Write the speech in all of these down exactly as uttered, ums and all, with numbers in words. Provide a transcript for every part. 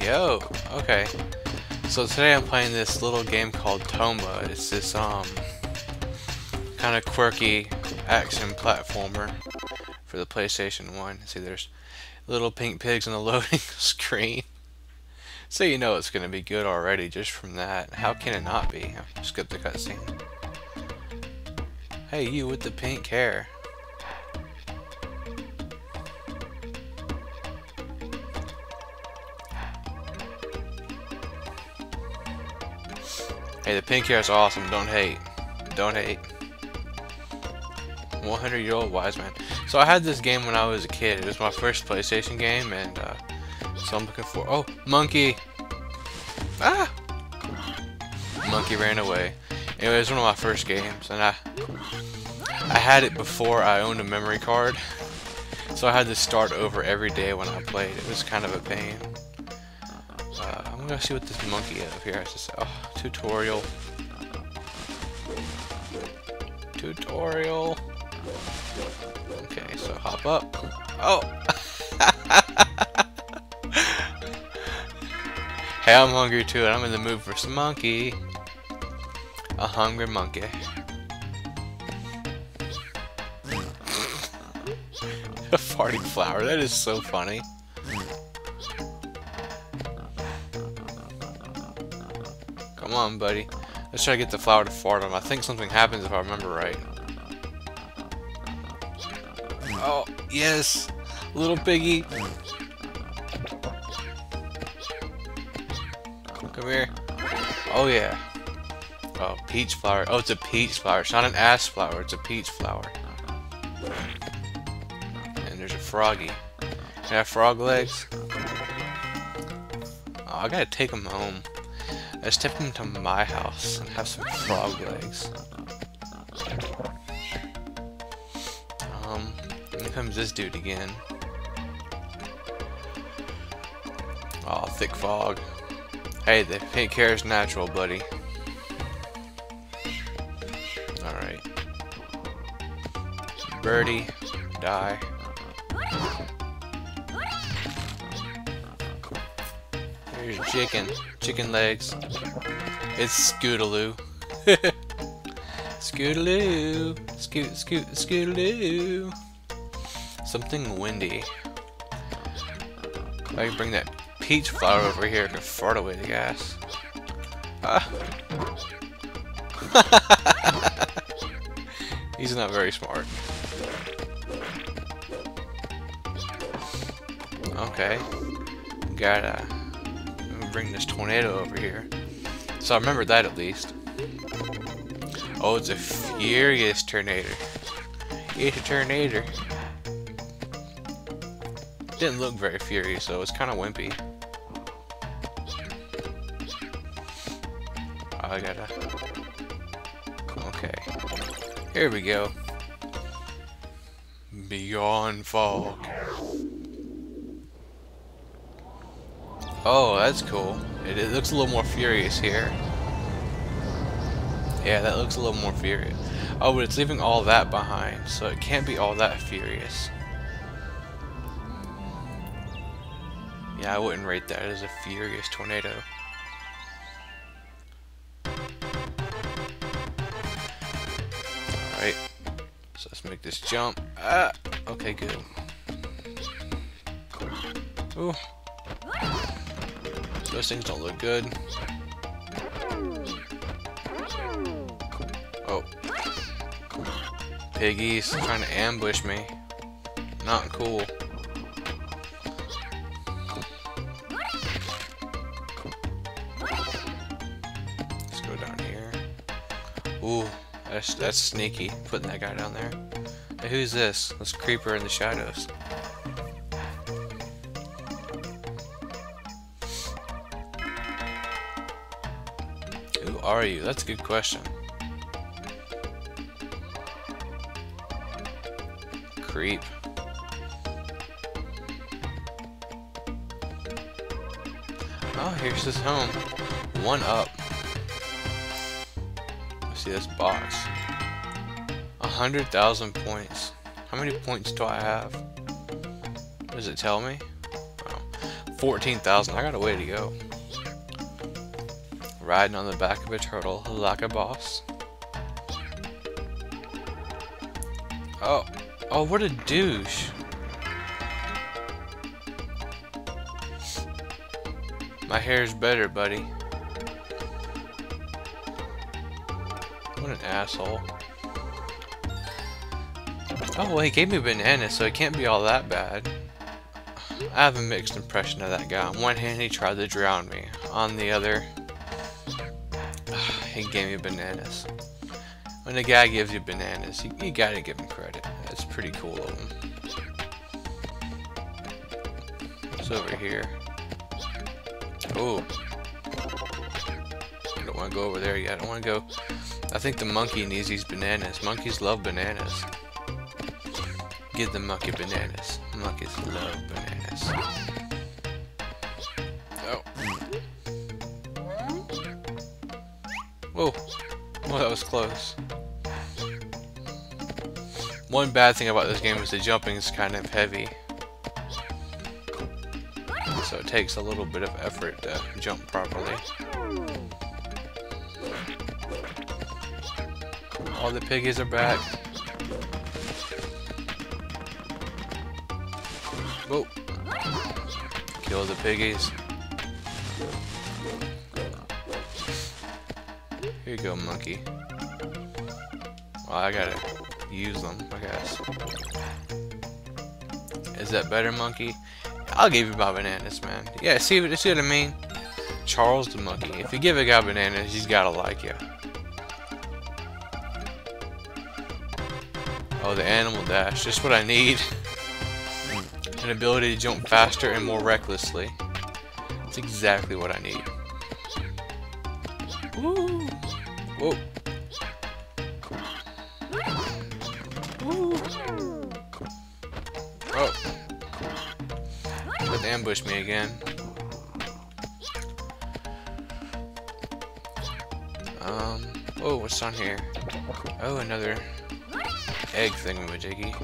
Yo, okay. So today I'm playing this little game called Tomba. It's this, um, kind of quirky action platformer for the PlayStation one. See, there's little pink pigs on the loading screen. So you know it's going to be good already just from that. How can it not be? Skip the cutscene. Hey, you with the pink hair. Hey, the pink hair is awesome. Don't hate. Don't hate. one hundred year old wise man. So I had this game when I was a kid. It was my first PlayStation game, and uh, so I'm looking for. Oh, monkey! Ah! Monkey ran away. Anyway, it was one of my first games, and I I had it before I owned a memory card, so I had to start over every day when I played. It was kind of a pain. Uh, I'm gonna see what this monkey is up here. It's just, oh, tutorial. Tutorial. Okay, so hop up. Oh! Hey, I'm hungry too, and I'm in the mood for some monkey. A hungry monkey. A farting flower. That is so funny. Come on, buddy. Let's try to get the flower to fart on. I think something happens if I remember right. Oh, yes! Little piggy! Come here. Oh, yeah. Oh, peach flower. Oh, it's a peach flower. It's not an ash flower. It's a peach flower. And there's a froggy. Can I have frog legs? Oh, I gotta take them home. Let's take them to my house and have some frog legs. Um, here comes this dude again. Oh, thick fog. Hey, the pink hair is natural, buddy. Alright. Birdie, die. Here's chicken. Chicken legs. It's Scootaloo. Scootaloo. Scoot, scoot, Scootaloo. Something windy. I can bring that peach flower over here and fart away the gas. Ah. He's not very smart. Okay. Gotta bring this tornado over here. So I remember that at least. Oh, it's a furious tornado. It's a tornado. Didn't look very furious, though. It's kind of wimpy. I gotta. Okay. Here we go. Beyond fog. Oh, that's cool. It, it looks a little more furious here. Yeah, that looks a little more furious. Oh, but it's leaving all that behind, so it can't be all that furious. Yeah, I wouldn't rate that as a furious tornado. Alright. So let's make this jump. Ah! Okay, good. Ooh. Those things don't look good. Oh. Piggies trying to ambush me. Not cool. Let's go down here. Ooh, that's, that's sneaky, putting that guy down there. Hey, who's this? This creeper in the shadows. Who are you? That's a good question. Creep. Oh, here's his home. One up. Let's see this box. A hundred thousand points. How many points do I have? Does it tell me? Oh. fourteen thousand. I got a way to go. Riding on the back of a turtle like a boss. Oh. Oh, what a douche. My hair's better, buddy. What an asshole. Oh, well, he gave me bananas, so it can't be all that bad. I have a mixed impression of that guy. On one hand, he tried to drown me. On the other, he gave me bananas. When a guy gives you bananas, you, you gotta give him credit. That's pretty cool of him. What's over here? Ooh. I don't wanna go over there yet. I don't wanna go... I think the monkey needs these bananas. Monkeys love bananas. Give the monkey bananas. Monkeys love bananas. Oh. Whoa. Well, that was close. One bad thing about this game is the jumping is kind of heavy. So it takes a little bit of effort to jump properly. All the piggies are back. Whoa. Kill the piggies. Here you go, monkey. Well, I gotta use them, I guess. Is that better, monkey? I'll give you my bananas, man. Yeah, see, see what I mean? Charles the monkey. If you give a guy bananas, he's gotta like you. Oh, the animal dash. Just what I need. An ability to jump faster and more recklessly. That's exactly what I need. Woo! Whoa. Woo! Oh. Let's ambush me again. Um. Oh, what's on here? Oh, another... egg thingamajiggy.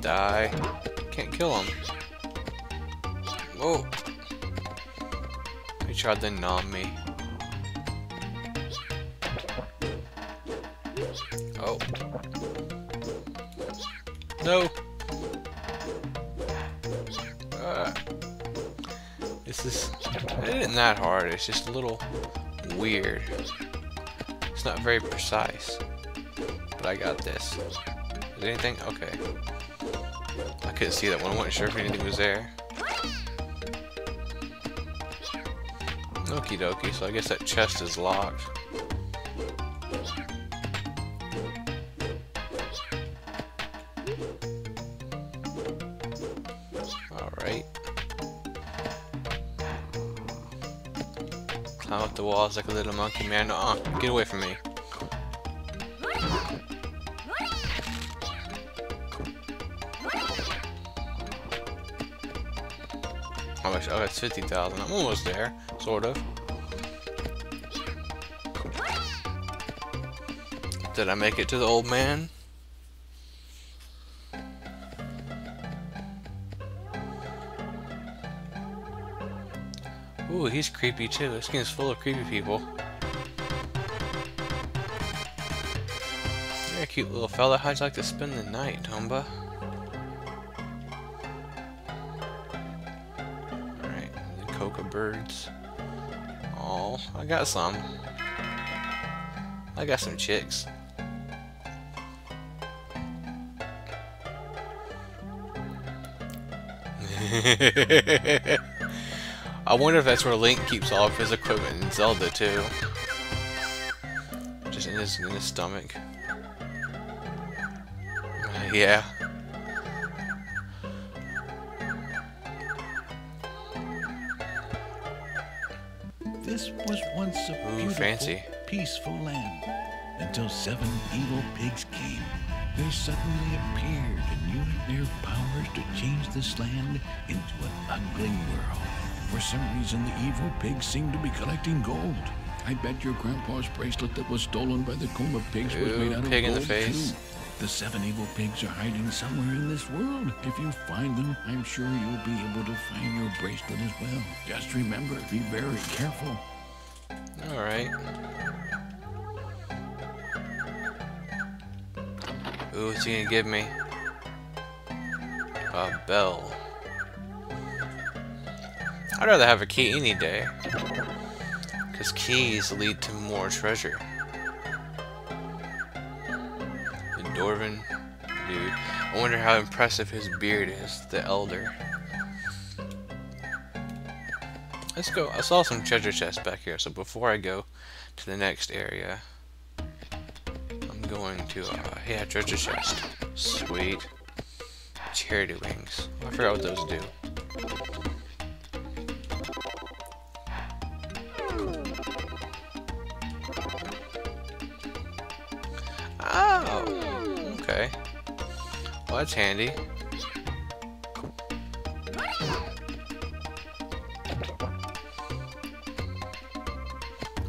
Die. Can't kill him. Whoa. He tried to nom me. Oh. No. Uh, this is... it isn't that hard. It's just a little weird. It's not very precise, but I got this. Is there anything? Okay. I couldn't see that one. I wasn't sure if anything was there. Okie dokie, so I guess that chest is locked. Alright. Climb up the walls like a little monkey, man. Uh-uh. Get away from me. Oh, that's fifty thousand. I'm almost there. Sort of. Did I make it to the old man? Ooh, he's creepy too. This game's full of creepy people. You're a cute little fella. How'd you like to spend the night, Tomba? Birds. Oh, I got some. I got some chicks. I wonder if that's where Link keeps all of his equipment in Zelda too. Just in his in his stomach. Uh, yeah. This was once a beautiful, Ooh, fancy. peaceful land, until seven evil pigs came. They suddenly appeared and used their powers to change this land into an ugly world. For some reason, the evil pigs seemed to be collecting gold. I bet your grandpa's bracelet that was stolen by the coma pigs Ooh, was made out pig of gold in the face. Too. The seven evil pigs are hiding somewhere in this world. If you find them, I'm sure you'll be able to find your bracelet as well. Just remember, be very careful. All right. Ooh, what's he gonna give me? A bell. I'd rather have a key any day, because keys lead to more treasure. Dorvin, dude. I wonder how impressive his beard is, the elder. Let's go. I saw some treasure chests back here, so before I go to the next area, I'm going to, uh, yeah, treasure chest. Sweet. Charity wings. I forgot what those do. Oh, okay. Well, that's handy.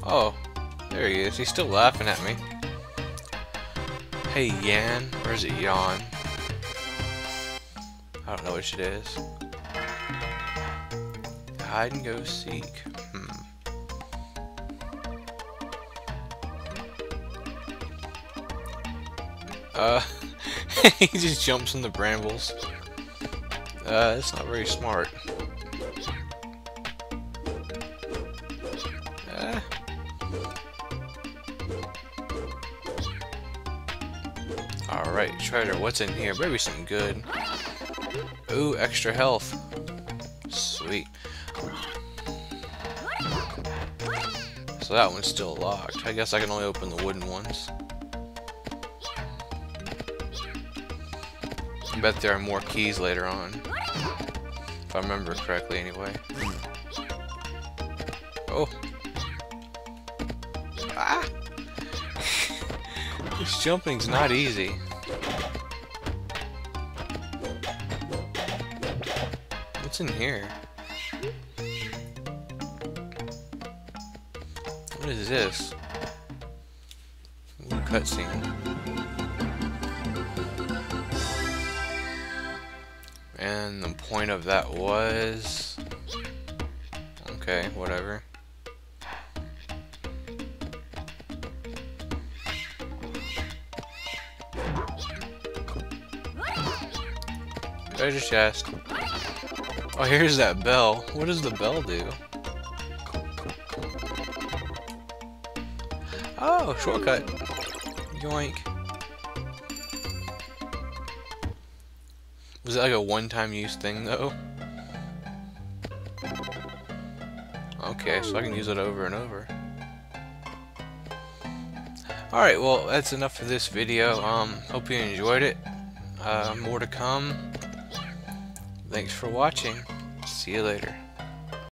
Oh, there he is. He's still laughing at me. Hey, Yan. Or is it Yan? I don't know which it is. Hide and go seek. Hmm. Uh, he just jumps in the brambles. Uh, that's not very smart. Uh. Alright, treasure, what's in here? Maybe some good. Ooh, extra health. Sweet. So that one's still locked. I guess I can only open the wooden ones. I bet there are more keys later on, if I remember correctly anyway. Oh! Ah! This jumping's not easy. What's in here? What is this? Ooh, cutscene. And the point of that was... Okay, whatever. Treasure chest. Oh, here's that bell. What does the bell do? Oh, shortcut. Yoink. Was it like a one-time use thing, though? Okay, so I can use it over and over. Alright, well, that's enough for this video. Um, hope you enjoyed it. Uh, more to come. Thanks for watching. See you later.